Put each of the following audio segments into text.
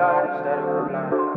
lights that were blinding.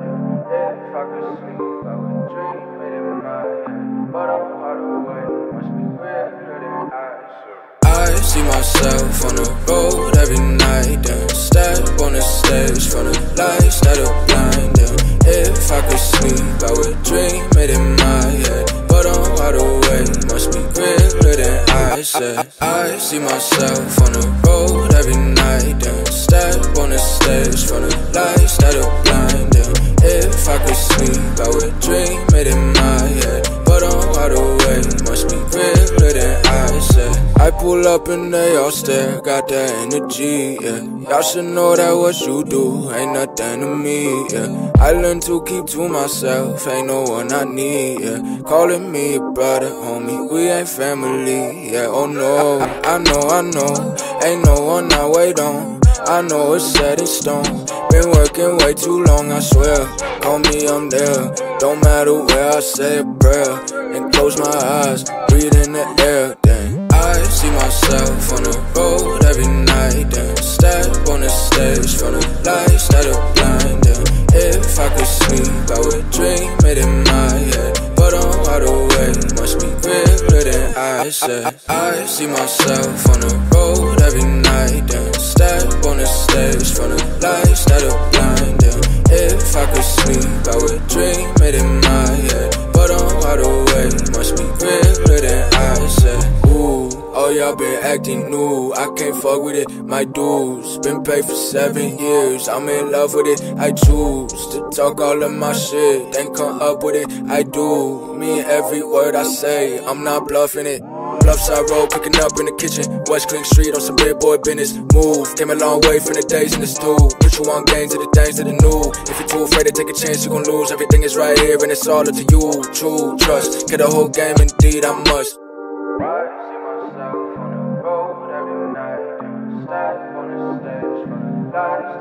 If I could sleep, I would dream it in my head. But I'm far away, must be weirder than I see. I see myself on the road every night, and step on the stage from the lights that are blinding. If I could sleep, I would dream it in my head. But I'm wide awake, must be weirder than I said. I see myself on the road every night, and step on the stage from the lights that are blinding. If I could sleep, I would dream it in my head. But I'm wide awake, must be weirder than I said. I pull up and they all stare, got that energy, yeah. Y'all should know that what you do ain't nothing to me, yeah. I learn to keep to myself, ain't no one I need, yeah. Calling me a brother, homie, we ain't family, yeah. Oh no, I know, ain't no one I wait on. I know it's set in stone, been working way too long, I swear. Call me, I'm there, don't matter where. I say a prayer and close my eyes, breathe in the air, then I see myself on the road every night, then step on the stage from the lights that are blinding. If I could sleep, I would dream it in my head. But I'm wide awake, must be weirder than I said. I see myself on the road every night, then step on the stage from the lights that are blinding. If I could sleep, I would dream it in my head. But I'm wide awake, must be weirder than I said. Oh, y'all been acting new, I can't fuck with it. My dues been paid for 7 years, I'm in love with it. I choose to talk all of my shit, then come up with it. I do, mean every word I say, I'm not bluffing it. Bluffs I roll, picking up in the kitchen, West Clink Street on some big boy business. Move, came a long way from the days in the stool. Put you on games of the things that are new. If you're too afraid to take a chance, you gon' lose. Everything is right here and it's all up to you. True, trust, get the whole game, indeed I must. Lights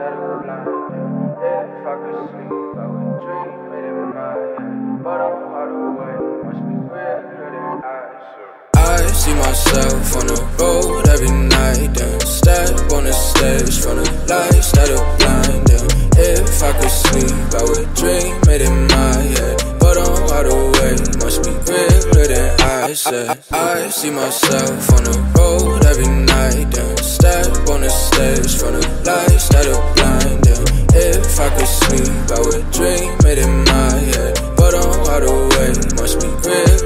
that are blinding. If I could sleep, I would dream it in my head. But I'm far away, must be weirder than I said. I see myself on the road every night, then step on the stage from the lights that are blinding. If I could sleep, I would dream it in my head. But I'm wide awake, must be weirder than I said. I see myself on the road every night, then step on the stage from the lights that are blinding. If I could sleep, I would dream it in my head. But I'm wide awake, must be real.